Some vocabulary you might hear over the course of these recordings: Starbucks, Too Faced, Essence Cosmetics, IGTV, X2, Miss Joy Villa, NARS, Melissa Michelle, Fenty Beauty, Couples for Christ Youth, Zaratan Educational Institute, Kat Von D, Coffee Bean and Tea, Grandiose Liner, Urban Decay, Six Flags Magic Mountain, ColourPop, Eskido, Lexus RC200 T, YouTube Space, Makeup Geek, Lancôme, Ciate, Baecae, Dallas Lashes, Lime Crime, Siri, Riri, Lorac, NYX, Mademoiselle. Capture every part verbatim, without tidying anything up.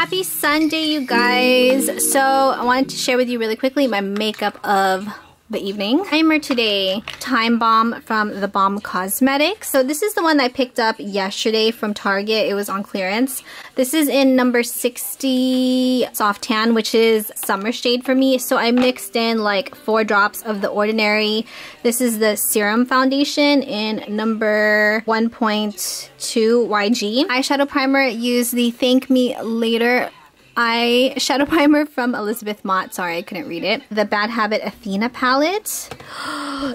Happy Sunday, you guys. So I wanted to share with you really quickly my makeup of the evening. Primer today, Time Bomb from The Balm Cosmetics. So this is the one I picked up yesterday from Target. It was on clearance. This is in number sixty Soft Tan, which is summer shade for me. So I mixed in like four drops of The Ordinary. This is the Serum Foundation in number one point two Y G. Eyeshadow primer, use the Thank Me Later eyeshadow primer from Elizabeth Mott. Sorry, I couldn't read it. The Bad Habit Athena palette.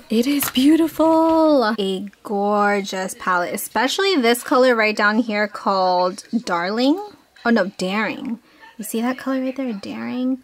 It is beautiful. A gorgeous palette, especially this color right down here called Darling. Oh no, Daring. You see that color right there? Daring.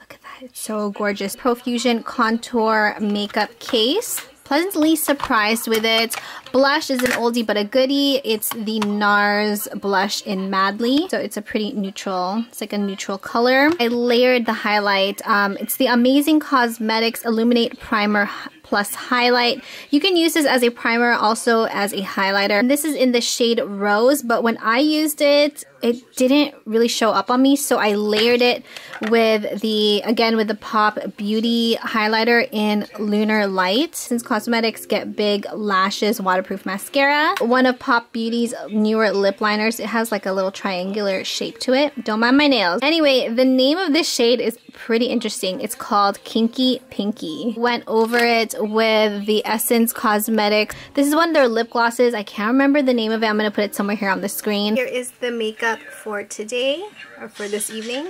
Look at that. It's so gorgeous. Profusion Contour Makeup Case. Pleasantly surprised with it. Blush is an oldie but a goodie. It's the NARS blush in Madly. So it's a pretty neutral, it's like a neutral color. I layered the highlight. Um, it's the Amazing Cosmetics Illuminate Primer Plus Highlight. You can use this as a primer, also as a highlighter. And this is in the shade Rose, but when I used it, it didn't really show up on me. So I layered it with the, again, with the Pop Beauty highlighter in Lunar Light. Since Cosmetics Get Big Lashes Waterproof Mascara. One of Pop Beauty's newer lip liners. It has like a little triangular shape to it. Don't mind my nails. Anyway, the name of this shade is pretty interesting. It's called Kinky Pinky. Went over it with the Essence Cosmetics. This is one of their lip glosses. I can't remember the name of it. I'm going to put it somewhere here on the screen. Here is the makeup for today, or for this evening.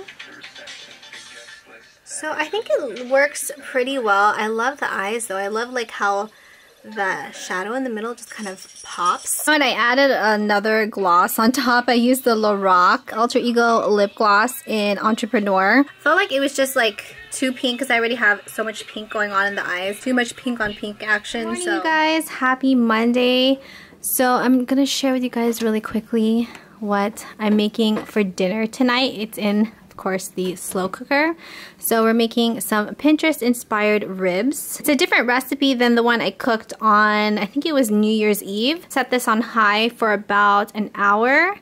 So I think it works pretty well. I love the eyes though. I love like how the shadow in the middle just kind of pops. And I added another gloss on top. I used the Lorac Alter Ego Lip Gloss in Entrepreneur. Felt like it was just like too pink because I already have so much pink going on in the eyes. Too much pink on pink action. Good morning, so. You guys. Happy Monday. So I'm going to share with you guys really quickly what I'm making for dinner tonight. It's in, of course, the slow cooker. So we're making some Pinterest inspired ribs. It's a different recipe than the one I cooked on, I think it was New Year's Eve. Set this on high for about an hour.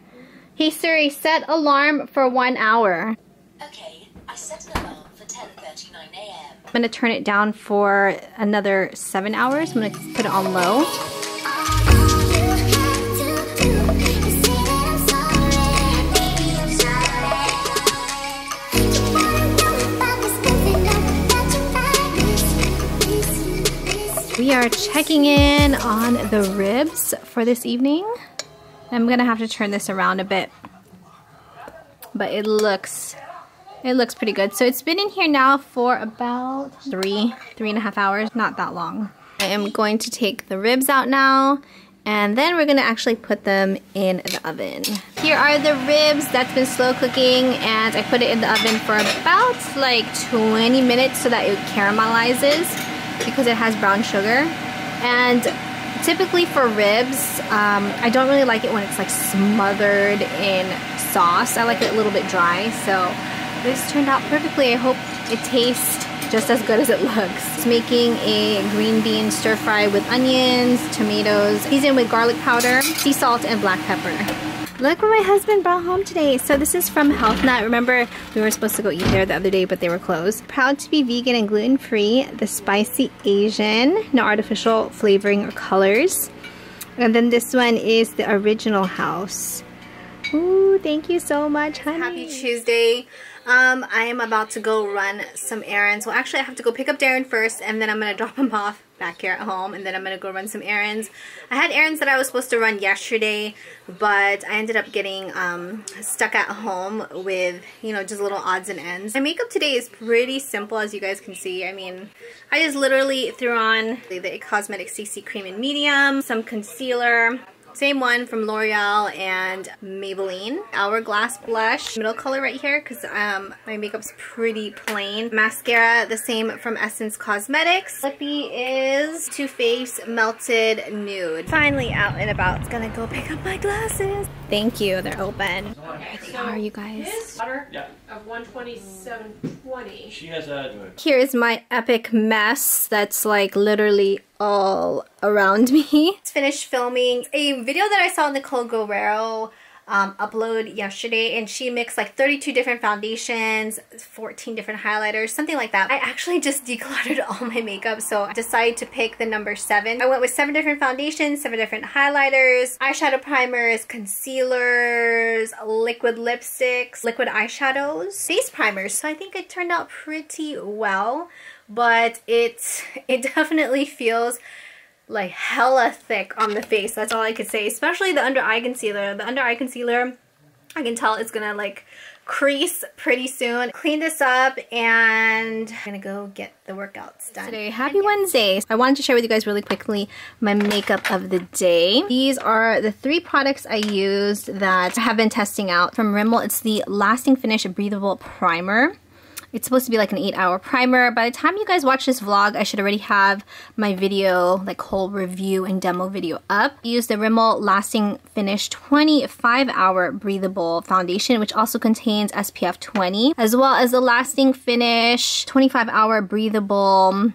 Hey Siri, set alarm for one hour. Okay, I set an alarm for ten thirty-nine A M I'm gonna turn it down for another seven hours. I'm gonna put it on low. We are checking in on the ribs for this evening. I'm gonna have to turn this around a bit, but it looks it looks pretty good. So it's been in here now for about three three and a half hours, not that long. I am going to take the ribs out now, and then we're gonna actually put them in the oven. Here are the ribs that's been slow cooking, and I put it in the oven for about like twenty minutes so that it caramelizes, because it has brown sugar. And typically for ribs, um, I don't really like it when it's like smothered in sauce. I like it a little bit dry, so this turned out perfectly. I hope it tastes just as good as it looks. It's making a green bean stir fry with onions, tomatoes, seasoned with garlic powder, sea salt, and black pepper. Look what my husband brought home today. So this is from Health Nut. Remember, we were supposed to go eat there the other day, but they were closed. Proud to be vegan and gluten-free. The spicy Asian. No artificial flavoring or colors. And then this one is the original house. Ooh, thank you so much, honey. Happy Tuesday. Um, I am about to go run some errands. Well, actually, I have to go pick up Darren first, and then I'm going to drop him off back here at home, and then I'm going to go run some errands. I had errands that I was supposed to run yesterday, but I ended up getting um, stuck at home with, you know, just little odds and ends. My makeup today is pretty simple, as you guys can see. I mean, I just literally threw on the Cosmetic C C Cream in Medium, some concealer. Same one from L'Oreal and Maybelline. Hourglass blush, middle color right here, because um, my makeup's pretty plain. Mascara, the same from Essence Cosmetics. Lippy is Too Faced Melted Nude. Finally out and about. It's gonna go pick up my glasses. Thank you, they're open. There they are, you guys. His daughter of one twenty-seven twenty. She has a... Here's my epic mess that's like literally all around me. Finished filming a video that I saw Nicole Guerrero um, upload yesterday, and she mixed like thirty-two different foundations, fourteen different highlighters, something like that. I actually just decluttered all my makeup, so I decided to pick the number seven. I went with seven different foundations, seven different highlighters, eyeshadow primers, concealers, liquid lipsticks, liquid eyeshadows, base primers. So I think it turned out pretty well, but it, it definitely feels like hella thick on the face. That's all I could say, especially the under eye concealer. The under eye concealer, I can tell it's gonna like crease pretty soon. Clean this up and I'm gonna go get the workouts done today. Happy Wednesday. I wanted to share with you guys really quickly my makeup of the day. These are the three products I used that I have been testing out from Rimmel. It's the Lasting Finish Breathable Primer. It's supposed to be like an eight hour primer. By the time you guys watch this vlog, I should already have my video, like whole review and demo video up. I use the Rimmel Lasting Finish twenty-five hour Breathable Foundation, which also contains S P F twenty, as well as the Lasting Finish twenty-five hour Breathable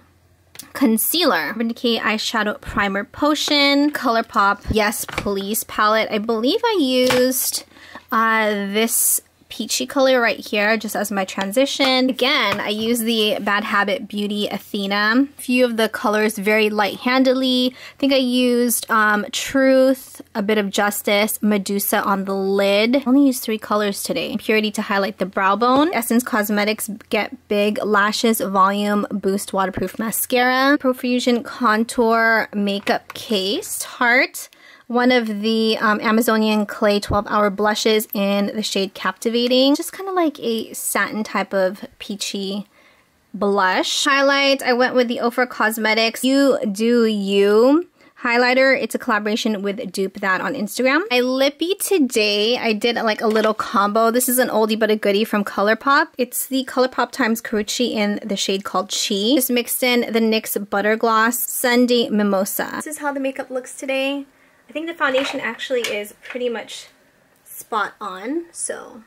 Concealer, Urban Decay Eyeshadow Primer Potion, ColourPop Yes Please palette. I believe I used uh, this peachy color right here just as my transition. Again, I use the Bad Habit Beauty Athena. A few of the colors very light-handedly. I think I used um, Truth, a bit of Justice, Medusa on the lid. I only used three colors today. Purity to highlight the brow bone. Essence Cosmetics Get Big Lashes Volume Boost Waterproof Mascara. Profusion Contour Makeup Case. Heart. One of the um, Amazonian Clay twelve hour blushes in the shade Captivating. Just kind of like a satin type of peachy blush. Highlight, I went with the Ofra Cosmetics You Do You highlighter. It's a collaboration with Dupe That on Instagram. My lippy today, I did like a little combo. This is an oldie but a goodie from ColourPop. It's the ColourPop times Karrueche in the shade called Chi. Just mixed in the NYX Butter Gloss Sunday Mimosa. This is how the makeup looks today. I think the foundation actually is pretty much spot on, so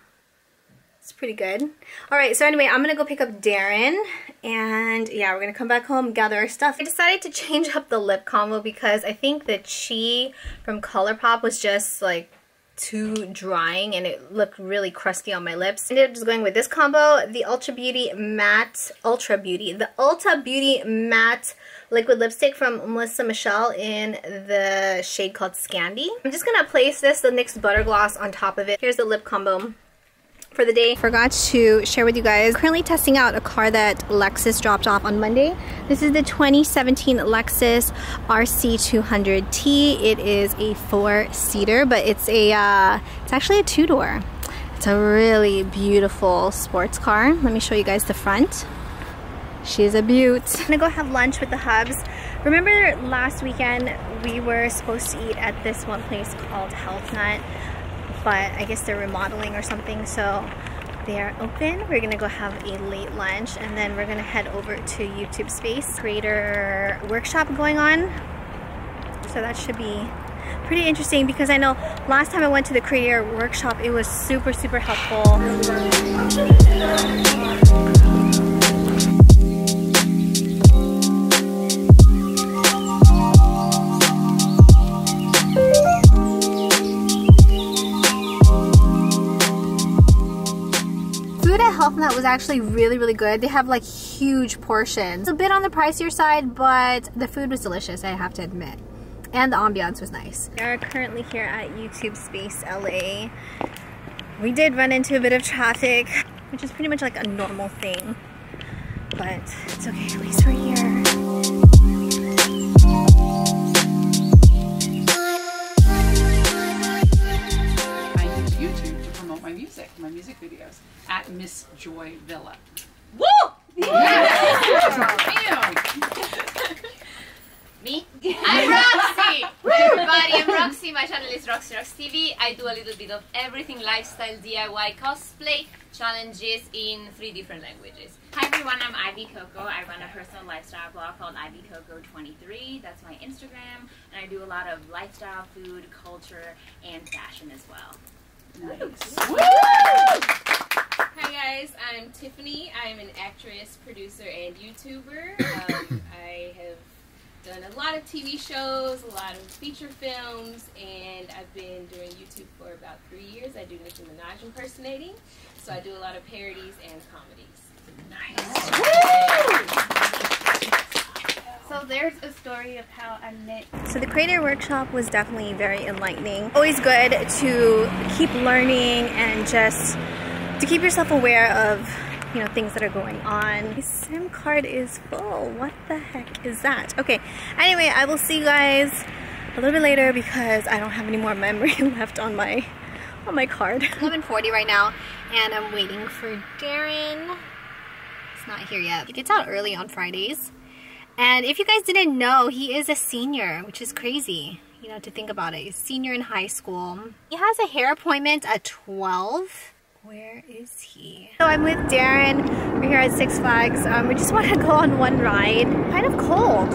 it's pretty good. Alright, so anyway, I'm gonna go pick up Darren, and yeah, we're gonna come back home, gather our stuff. I decided to change up the lip combo because I think the Chi from ColourPop was just like too drying and it looked really crusty on my lips. I ended up just going with this combo, the Ulta Beauty Matte, Ultra Beauty, the Ulta Beauty Matte Liquid Lipstick from Melissa Michelle in the shade called Scandi. I'm just gonna place this, the NYX Butter Gloss, on top of it. Here's the lip combo for the day. Forgot to share with you guys, currently testing out a car that Lexus dropped off on Monday. This is the twenty seventeen Lexus R C two hundred T. It is a four-seater, but it's a uh, it's actually a two-door. It's a really beautiful sports car. Let me show you guys the front. She's a beaut. I'm gonna go have lunch with the hubs. Remember last weekend we were supposed to eat at this one place called Health Nut, but I guess they're remodeling or something, so they are open. We're gonna go have a late lunch, and then we're gonna head over to YouTube Space. Creator workshop going on, so that should be pretty interesting because I know last time I went to the creator workshop it was super super helpful. Health Nut was actually really really good. They have like huge portions. It's a bit on the pricier side, but the food was delicious, I have to admit, and the ambiance was nice. We are currently here at YouTube Space L A. We did run into a bit of traffic, which is pretty much like a normal thing, but it's okay, at least we're here. My music videos at Miss Joy Villa. Woo! Yes! Me? I'm Roxy! Hi everybody, I'm Roxy. My channel is Roxy Rox T V. I do a little bit of everything, lifestyle, D I Y, cosplay, challenges in three different languages. Hi everyone, I'm Ivy Coco. I run a personal lifestyle blog called Ivy Coco twenty-three. That's my Instagram. And I do a lot of lifestyle, food, culture, and fashion as well. Nice. Woo! Hi guys, I'm Tiffany. I'm an actress, producer, and YouTuber. Um, I have done a lot of T V shows, a lot of feature films, and I've been doing YouTube for about three years. I do Nicki Minaj impersonating, so I do a lot of parodies and comedies. Nice. Woo! So there's a story of how I met. So the creator workshop was definitely very enlightening. Always good to keep learning and just to keep yourself aware of, you know, things that are going on. My SIM card is full. What the heck is that? Okay, anyway, I will see you guys a little bit later because I don't have any more memory left on my on my card. eleven forty right now, and I'm waiting for Darren. He's not here yet. He gets out early on Fridays. And if you guys didn't know, he is a senior, which is crazy, you know, to think about it. He's senior in high school. He has a hair appointment at twelve. Where is he? So I'm with Darren. We're here at Six Flags. Um, we just want to go on one ride. Kind of cold.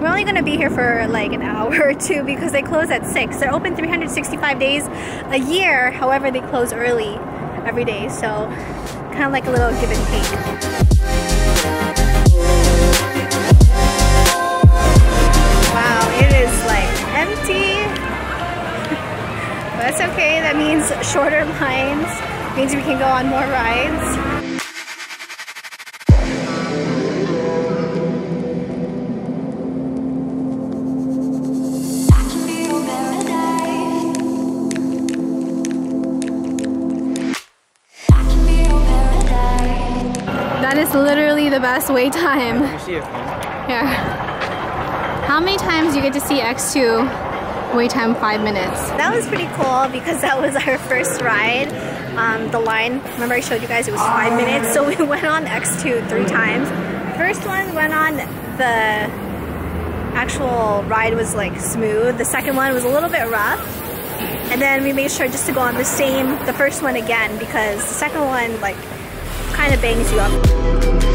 We're only going to be here for like an hour or two because they close at six. They're open three hundred sixty-five days a year. However, they close early every day. So kind of like a little give and take. Wow, it is like empty. But that's okay. That means shorter lines. Means we can go on more rides. That is literally the best wait time. Here. How many times do you get to see X two wait time? Five minutes. That was pretty cool because that was our first ride. Um, the line, remember I showed you guys it was five minutes, so we went on X two three times. First one went on, the actual ride was like smooth. The second one was a little bit rough. And then we made sure just to go on the same, the first one again, because the second one like kind of bangs you up.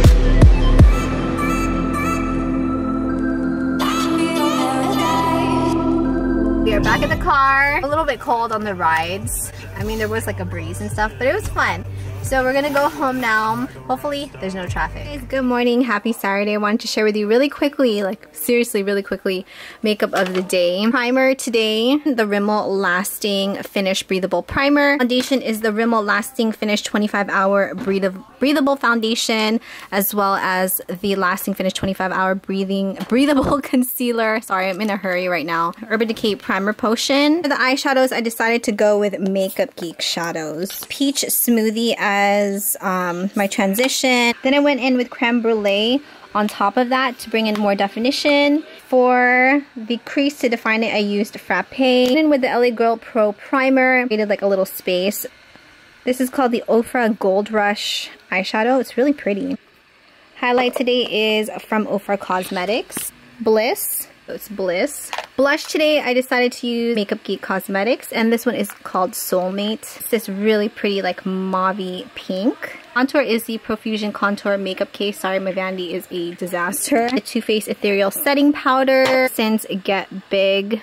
We are back in the car. A little bit cold on the rides. I mean, there was like a breeze and stuff, but it was fun. So we're gonna go home now. Hopefully there's no traffic. Guys, good morning, happy Saturday. I wanted to share with you really quickly, like seriously really quickly, makeup of the day. Primer today, the Rimmel Lasting Finish Breathable Primer. Foundation is the Rimmel Lasting Finish twenty-five hour Breathable Foundation, as well as the Lasting Finish twenty-five hour breathing Breathable Concealer. Sorry, I'm in a hurry right now. Urban Decay Primer Potion. For the eyeshadows, I decided to go with Makeup Geek Shadows. Peach Smoothie as as um, my transition. Then I went in with creme brulee on top of that to bring in more definition. For the crease to define it, I used Frappe. Then with the L A Girl Pro Primer, created like a little space. This is called the Ofra Gold Rush eyeshadow. It's really pretty. Highlight today is from Ofra Cosmetics. Bliss. It's Bliss. Blush today, I decided to use Makeup Geek Cosmetics, and this one is called Soulmate. It's this really pretty like mauve pink. Contour is the Profusion Contour Makeup Case. Sorry, my vanity is a disaster. The Too Faced Ethereal Setting Powder. Since Get Big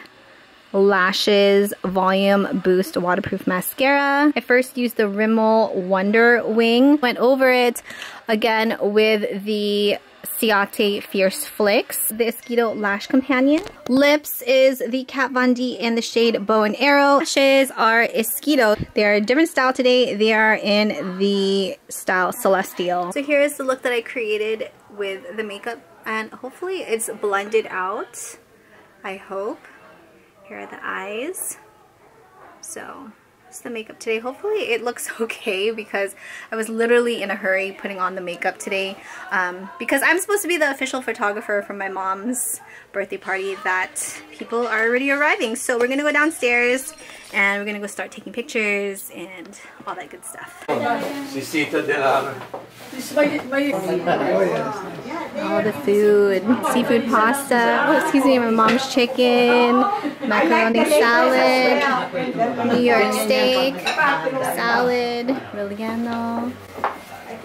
Lashes Volume Boost Waterproof Mascara. I first used the Rimmel Wonder Wing. Went over it again with the Ciate Fierce Flicks, the Eskido Lash Companion. Lips is the Kat Von D in the shade Bow and Arrow. Lashes are Eskido. They are a different style today. They are in the style Celestial. So here is the look that I created with the makeup, and hopefully it's blended out. I hope. Here are the eyes. So the makeup today, hopefully it looks okay because I was literally in a hurry putting on the makeup today, um, because I'm supposed to be the official photographer for my mom's birthday party that people are already arriving. So we're gonna go downstairs and we're gonna go start taking pictures and all that good stuff. All the food, seafood pasta, oh, excuse me, my mom's chicken, macaroni salad, New York steak, salad, Liliano,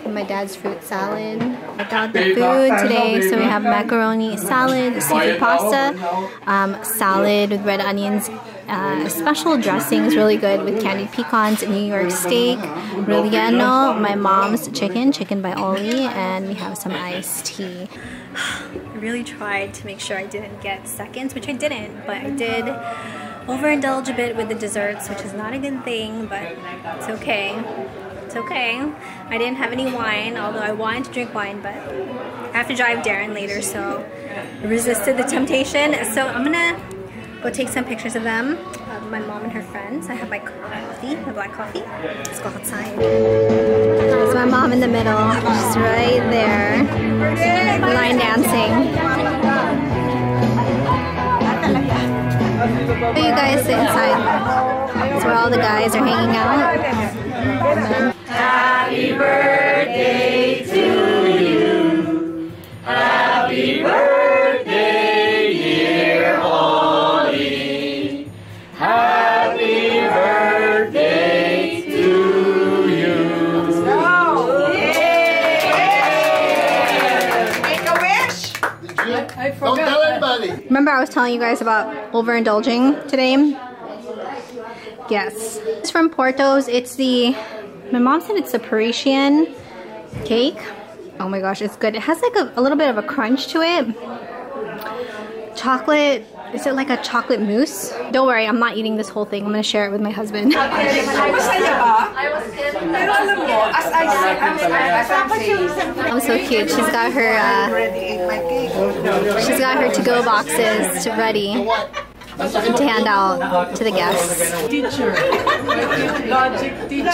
and my dad's fruit salad. I got the food today, so we have macaroni salad, seafood pasta, um, salad with red onions, uh, special dressings, really good with candied pecans, New York steak, relleno, my mom's chicken, chicken by Ollie, and we have some iced tea. I really tried to make sure I didn't get seconds, which I didn't, but I did overindulge a bit with the desserts, which is not a good thing, but it's okay. It's okay. I didn't have any wine, although I wanted to drink wine, but I have to drive Darren later, so I resisted the temptation. So I'm gonna go take some pictures of them, of my mom and her friends. I have my coffee, my black coffee. Let's go outside. There's my mom in the middle. She's right there, line dancing. So you guys sit inside. That's where all the guys are hanging out. Happy birthday to you. Happy birthday, dear Ollie. Happy birthday to you. Oh, yeah. Make a wish. Did you? I forgot. Don't tell anybody. Remember I was telling you guys about overindulging today? Yes. It's from Porto's. It's the... my mom said it's a Parisian cake. Oh my gosh, it's good. It has like a, a little bit of a crunch to it. Chocolate, is it like a chocolate mousse? Don't worry, I'm not eating this whole thing. I'm gonna share it with my husband. Oh, so cute. She's got her uh, she's got her to-go boxes to ready to hand out to the guests. Teacher. Logic teacher.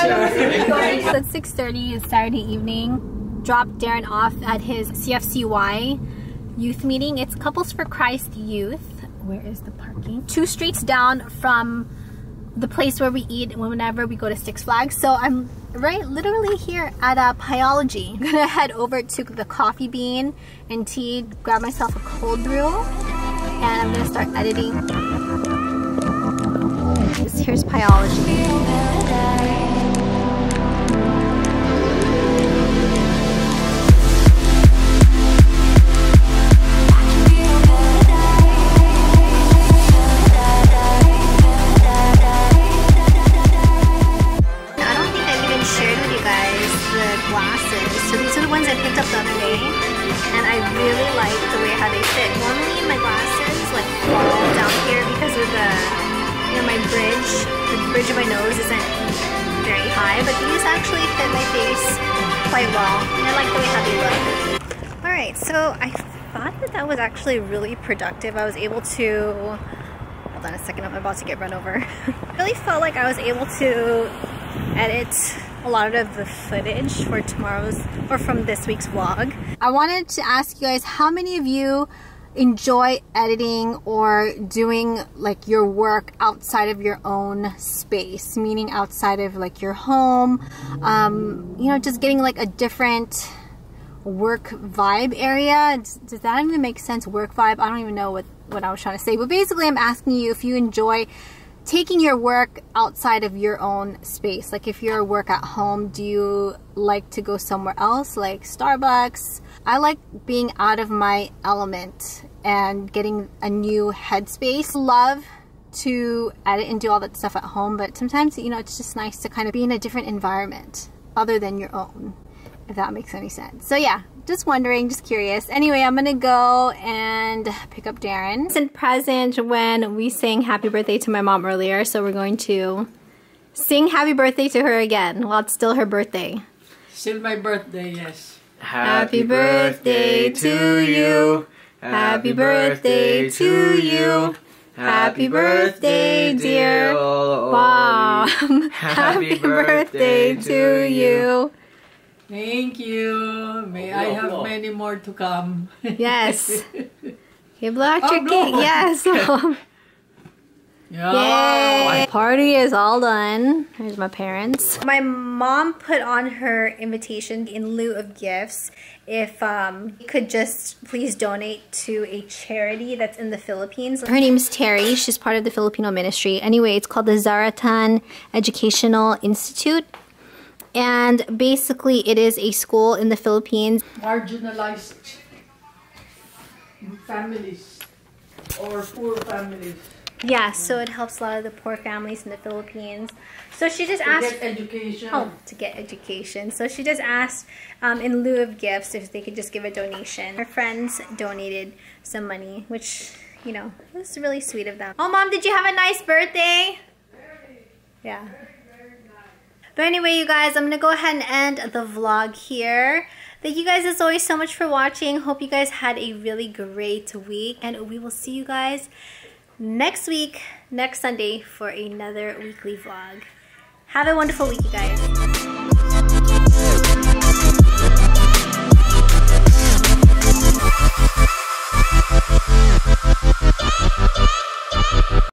So it's six thirty, it's Saturday evening. Dropped Darren off at his C F C Y youth meeting. It's Couples for Christ Youth. Where is the parking? Two streets down from the place where we eat whenever we go to Six Flags. So I'm right literally here at uh, Pyology. I'm gonna head over to the Coffee Bean and Tea, grab myself a cold brew, and I'm gonna start editing. Here's Pyology. I don't think I've even shared with you guys the glasses. So these are the ones I picked up the other day, and I really like the way how they fit. Normally my glasses like fall down here because of the, you know, my bridge, the bridge of my nose isn't very high, but these actually fit my face quite well, and I like the way how they look. Alright, so I thought that that was actually really productive. I was able to, hold on a second, I'm about to get run over. I really felt like I was able to edit a lot of the footage for tomorrow's, or from this week's vlog. I wanted to ask you guys, how many of you enjoy editing or doing like your work outside of your own space, meaning outside of like your home, um, you know, just getting like a different work vibe area? Does, does that even make sense? Work vibe? I don't even know what, what I was trying to say, but basically I'm asking you if you enjoy taking your work outside of your own space. Like if you're at work at home, do you like to go somewhere else like Starbucks? I like being out of my element and getting a new headspace. Love to edit and do all that stuff at home, but sometimes, you know, it's just nice to kind of be in a different environment other than your own, if that makes any sense. So yeah, just wondering, just curious. Anyway, I'm gonna go and pick up Darren. It's in present when we sang happy birthday to my mom earlier, so we're going to sing happy birthday to her again while it's still her birthday. Still my birthday, yes. Happy birthday to you. Happy birthday to you. Happy birthday, dear Mom. Happy birthday to you. Thank you. May I have many more to come. Yes. You blocked your cake. Yes. Yay! Party is all done. Here's my parents. My mom put on her invitation in lieu of gifts if um, you could just please donate to a charity that's in the Philippines. Her name is Terry. She's part of the Filipino ministry. Anyway, it's called the Zaratan Educational Institute. And basically it is a school in the Philippines. Marginalized families or poor families. Yeah, so it helps a lot of the poor families in the Philippines. So she just asked to get education. Oh, to get education. So she just asked um, in lieu of gifts if they could just give a donation. Her friends donated some money, which, you know, was really sweet of them. Oh, Mom, did you have a nice birthday? Very, yeah. Very, very nice. But anyway, you guys, I'm going to go ahead and end the vlog here. Thank you guys as always so much for watching. Hope you guys had a really great week, and we will see you guys next week, next Sunday, for another weekly vlog. Have a wonderful week, you guys.